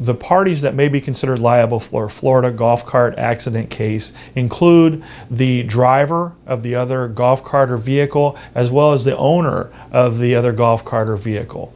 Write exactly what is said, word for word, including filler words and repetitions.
the parties that may be considered liable for a Florida golf cart accident case include the driver of the other golf cart or vehicle, as well as the owner of the other golf cart or vehicle.